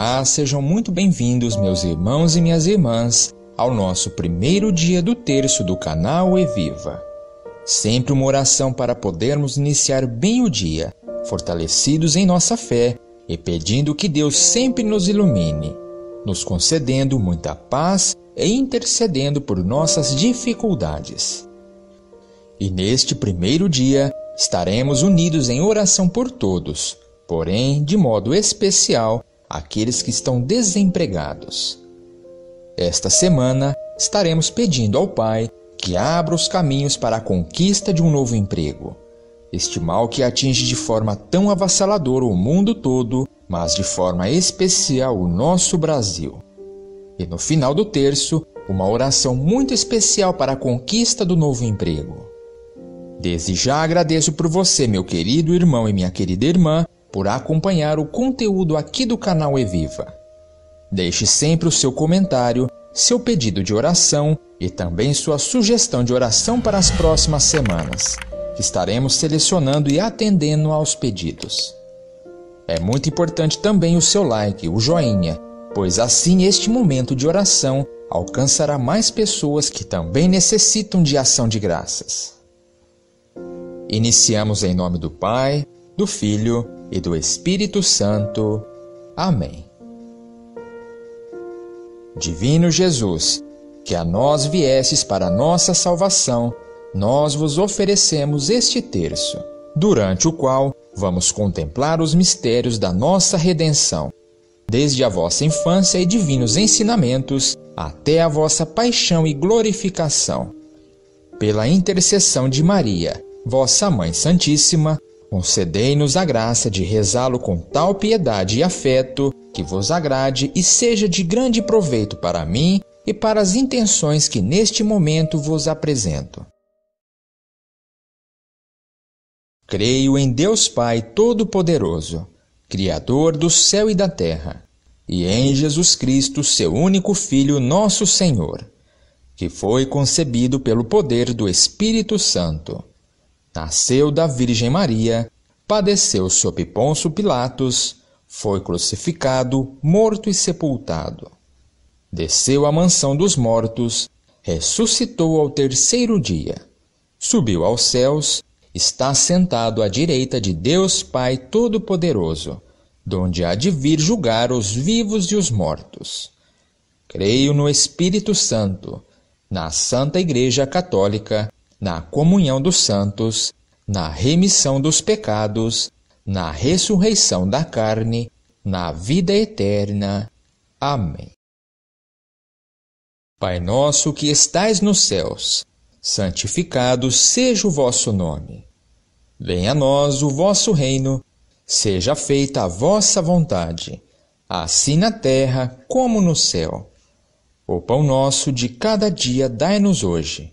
Olá, sejam muito bem-vindos, meus irmãos e minhas irmãs, ao nosso primeiro dia do terço do canal eVIVA. Sempre uma oração para podermos iniciar bem o dia, fortalecidos em nossa fé e pedindo que Deus sempre nos ilumine, nos concedendo muita paz e intercedendo por nossas dificuldades. E neste primeiro dia, estaremos unidos em oração por todos, porém, de modo especial, aqueles que estão desempregados. Esta semana, estaremos pedindo ao Pai que abra os caminhos para a conquista de um novo emprego. Este mal que atinge de forma tão avassaladora o mundo todo, mas de forma especial o nosso Brasil. E no final do terço, uma oração muito especial para a conquista do novo emprego. Desde já agradeço por você, meu querido irmão e minha querida irmã, por acompanhar o conteúdo aqui do canal eVIVA. Deixe sempre o seu comentário, seu pedido de oração e também sua sugestão de oração para as próximas semanas, que estaremos selecionando e atendendo aos pedidos. É muito importante também o seu like, o joinha, pois assim este momento de oração alcançará mais pessoas que também necessitam de ação de graças. Iniciamos em nome do Pai, do Filho e do Espírito Santo. Amém. Divino Jesus, que a nós viesses para a nossa salvação, nós vos oferecemos este terço, durante o qual vamos contemplar os mistérios da nossa redenção, desde a vossa infância e divinos ensinamentos até a vossa paixão e glorificação. Pela intercessão de Maria, vossa Mãe Santíssima, concedei-nos a graça de rezá-lo com tal piedade e afeto que vos agrade e seja de grande proveito para mim e para as intenções que neste momento vos apresento. Creio em Deus Pai Todo-Poderoso, Criador do céu e da terra, e em Jesus Cristo, seu único Filho, nosso Senhor, que foi concebido pelo poder do Espírito Santo. Nasceu da Virgem Maria, padeceu sob Pôncio Pilatos, foi crucificado, morto e sepultado. Desceu à mansão dos mortos, ressuscitou ao terceiro dia, subiu aos céus, está sentado à direita de Deus Pai Todo-Poderoso, donde há de vir julgar os vivos e os mortos. Creio no Espírito Santo, na Santa Igreja Católica, na comunhão dos santos, na remissão dos pecados, na ressurreição da carne, na vida eterna. Amém. Pai nosso que estais nos céus, santificado seja o vosso nome. Venha a nós o vosso reino, seja feita a vossa vontade, assim na terra como no céu. O pão nosso de cada dia dai-nos hoje.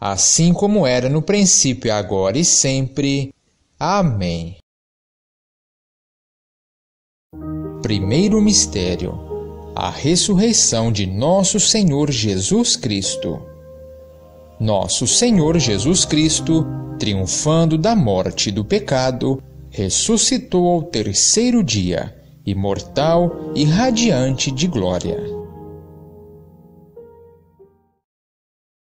assim como era no princípio, agora e sempre. Amém. Primeiro mistério: a ressurreição de Nosso Senhor Jesus Cristo. Nosso Senhor Jesus Cristo, triunfando da morte e do pecado, ressuscitou ao terceiro dia, imortal e radiante de glória.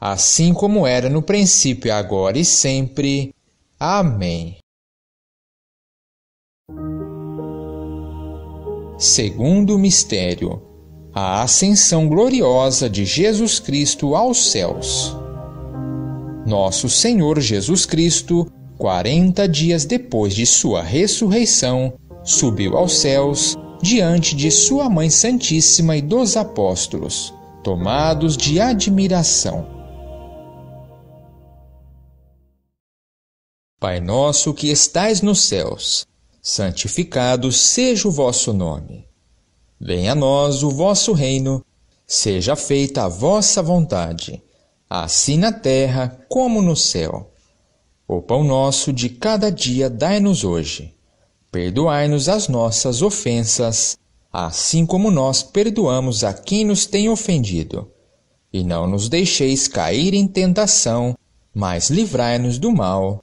assim como era no princípio, agora e sempre. Amém. Segundo mistério: a ascensão gloriosa de Jesus Cristo aos céus. Nosso Senhor Jesus Cristo 40 dias depois de sua ressurreição, subiu aos céus diante de sua Mãe Santíssima e dos apóstolos, tomados de admiração. Pai nosso que estais nos céus, santificado seja o vosso nome. Venha a nós o vosso reino, seja feita a vossa vontade, assim na terra como no céu. O pão nosso de cada dia dai-nos hoje. Perdoai-nos as nossas ofensas, assim como nós perdoamos a quem nos tem ofendido. E não nos deixeis cair em tentação, mas livrai-nos do mal.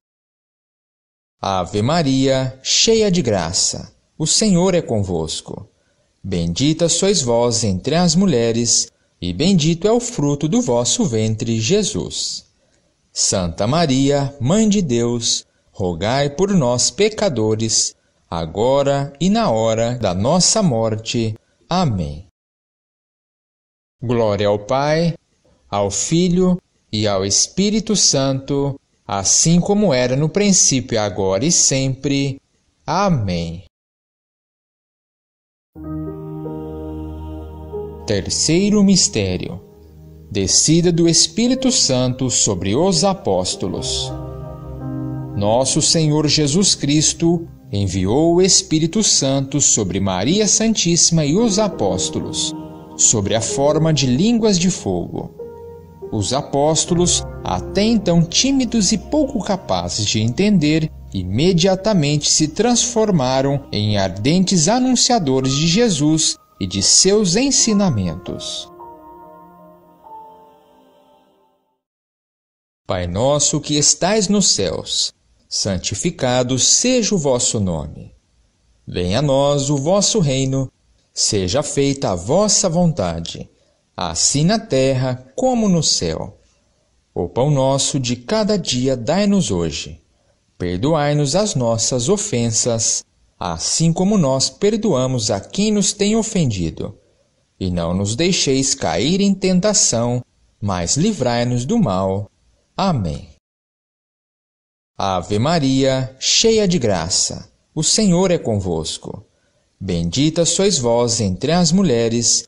Ave Maria, cheia de graça, o Senhor é convosco. Bendita sois vós entre as mulheres, e bendito é o fruto do vosso ventre, Jesus. Santa Maria, Mãe de Deus, rogai por nós, pecadores, agora e na hora da nossa morte. Amém. Glória ao Pai, ao Filho e ao Espírito Santo, assim como era no princípio, agora e sempre. Amém. Terceiro mistério: descida do Espírito Santo sobre os apóstolos. Nosso Senhor Jesus Cristo enviou o Espírito Santo sobre Maria Santíssima e os apóstolos, sobre a forma de línguas de fogo. Os apóstolos, até então tímidos e pouco capazes de entender, imediatamente se transformaram em ardentes anunciadores de Jesus e de seus ensinamentos. Pai nosso que estais nos céus, santificado seja o vosso nome. Venha a nós o vosso reino, seja feita a vossa vontade, assim na terra como no céu. O pão nosso de cada dia dai-nos hoje. Perdoai-nos as nossas ofensas, assim como nós perdoamos a quem nos tem ofendido. E não nos deixeis cair em tentação, mas livrai-nos do mal. Amém. Ave Maria, cheia de graça, o Senhor é convosco. Bendita sois vós entre as mulheres,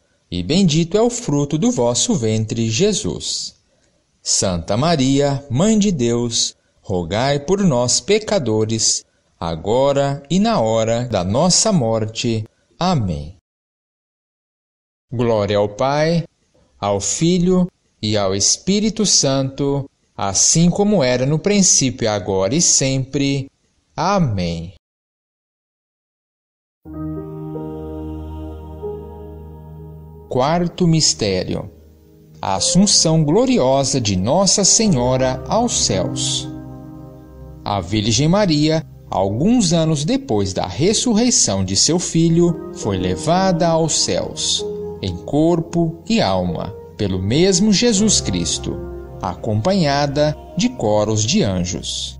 e bendito é o fruto do vosso ventre, Jesus. Santa Maria, Mãe de Deus, rogai por nós, pecadores, agora e na hora da nossa morte. Amém. Glória ao Pai, ao Filho e ao Espírito Santo, assim como era no princípio, agora e sempre. Amém. Quarto mistério: a assunção gloriosa de Nossa Senhora aos céus. A Virgem Maria, alguns anos depois da ressurreição de seu filho, foi levada aos céus, em corpo e alma, pelo mesmo Jesus Cristo, acompanhada de coros de anjos.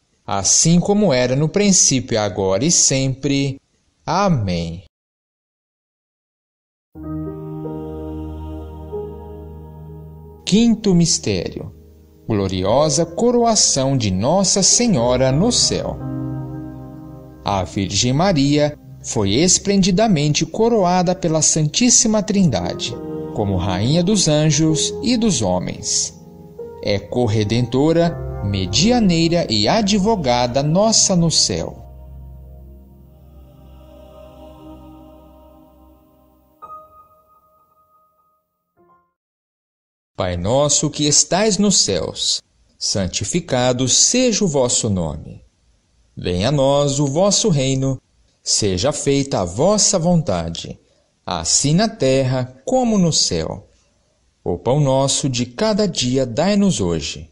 assim como era no princípio, agora e sempre. Amém. Quinto mistério: gloriosa coroação de Nossa Senhora no céu. A Virgem Maria foi esplendidamente coroada pela Santíssima Trindade, como Rainha dos Anjos e dos Homens. É corredentora, medianeira e advogada nossa no céu. Pai nosso que estais nos céus, santificado seja o vosso nome. Venha a nós o vosso reino, seja feita a vossa vontade, assim na terra como no céu. O pão nosso de cada dia dai-nos hoje.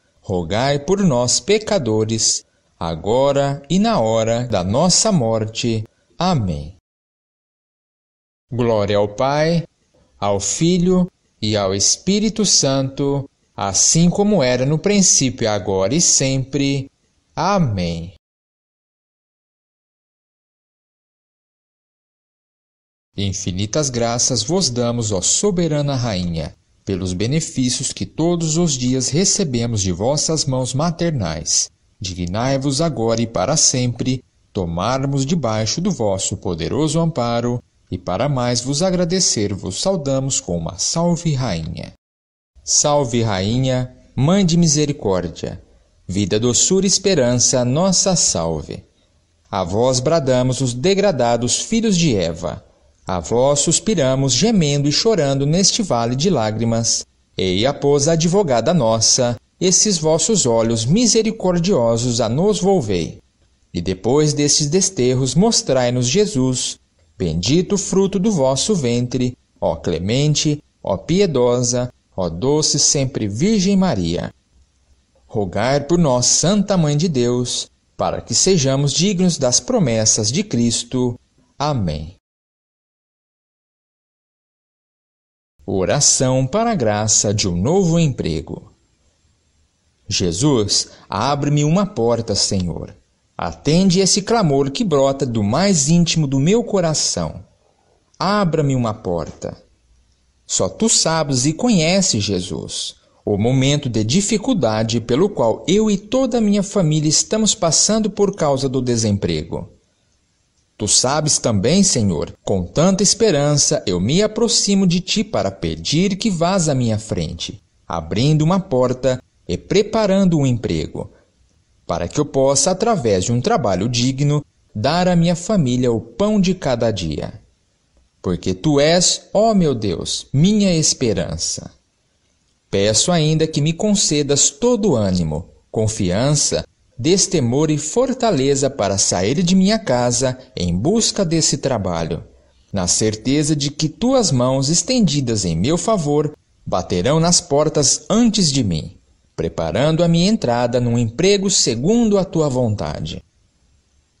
rogai por nós, pecadores, agora e na hora da nossa morte. Amém. Glória ao Pai, ao Filho e ao Espírito Santo, assim como era no princípio, agora e sempre. Amém. Infinitas graças vos damos, ó soberana Rainha, pelos benefícios que todos os dias recebemos de vossas mãos maternais. Dignai-vos agora e para sempre tomarmos debaixo do vosso poderoso amparo, e para mais vos agradecer, vos saudamos com uma Salve Rainha. Salve Rainha, Mãe de Misericórdia, vida, doçura e esperança, nossa salve. A vós bradamos os degradados filhos de Eva, a vós suspiramos gemendo e chorando neste vale de lágrimas. Eia, pois, advogada nossa, esses vossos olhos misericordiosos a nos volvei. E depois destes desterros mostrai-nos Jesus, bendito fruto do vosso ventre, ó clemente, ó piedosa, ó doce sempre Virgem Maria. Rogai por nós, Santa Mãe de Deus, para que sejamos dignos das promessas de Cristo. Amém. Oração para a graça de um novo emprego. Jesus, abre-me uma porta, Senhor. Atende esse clamor que brota do mais íntimo do meu coração. Abra-me uma porta. Só tu sabes e conheces, Jesus, o momento de dificuldade pelo qual eu e toda a minha família estamos passando por causa do desemprego. Tu sabes também, Senhor, com tanta esperança eu me aproximo de ti para pedir que vás à minha frente, abrindo uma porta e preparando um emprego, para que eu possa, através de um trabalho digno, dar à minha família o pão de cada dia. Porque tu és, ó meu Deus, minha esperança. Peço ainda que me concedas todo ânimo, confiança, destemor e fortaleza para sair de minha casa em busca desse trabalho, na certeza de que tuas mãos estendidas em meu favor baterão nas portas antes de mim, preparando a minha entrada num emprego segundo a tua vontade.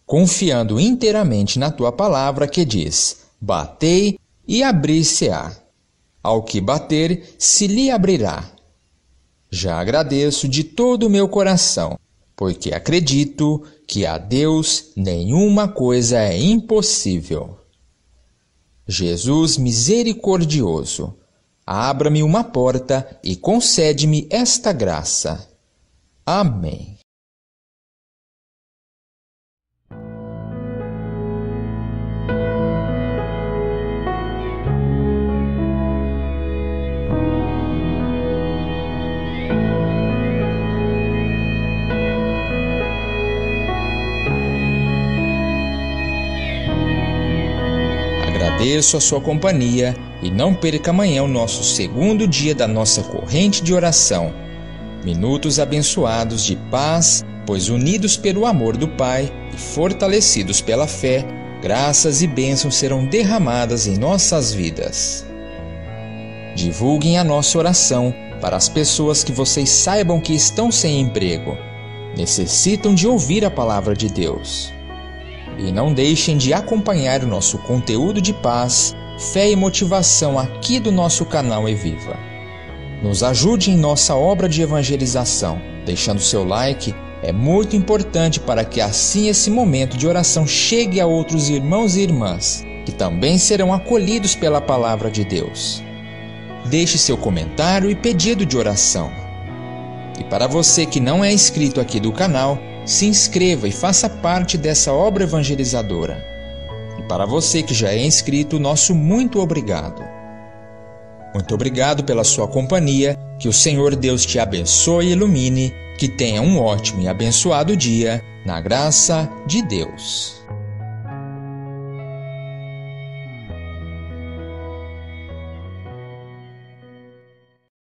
Confiando inteiramente na tua palavra que diz, batei e abrir-se-á. Ao que bater, se lhe abrirá. Já agradeço de todo o meu coração, porque acredito que a Deus nenhuma coisa é impossível. Jesus misericordioso, abra-me uma porta e concede-me esta graça. Amém. Agradeço a sua companhia e não perca amanhã o nosso segundo dia da nossa corrente de oração. Minutos abençoados de paz, pois unidos pelo amor do Pai e fortalecidos pela fé, graças e bênçãos serão derramadas em nossas vidas. Divulguem a nossa oração para as pessoas que vocês saibam que estão sem emprego, necessitam de ouvir a palavra de Deus. E não deixem de acompanhar o nosso conteúdo de paz, fé e motivação aqui do nosso canal eVIVA. Nos ajude em nossa obra de evangelização, deixando seu like, é muito importante para que assim esse momento de oração chegue a outros irmãos e irmãs, que também serão acolhidos pela palavra de Deus. Deixe seu comentário e pedido de oração. E para você que não é inscrito aqui do canal, se inscreva e faça parte dessa obra evangelizadora. E para você que já é inscrito, nosso muito obrigado. Muito obrigado pela sua companhia, que o Senhor Deus te abençoe e ilumine, que tenha um ótimo e abençoado dia, na graça de Deus.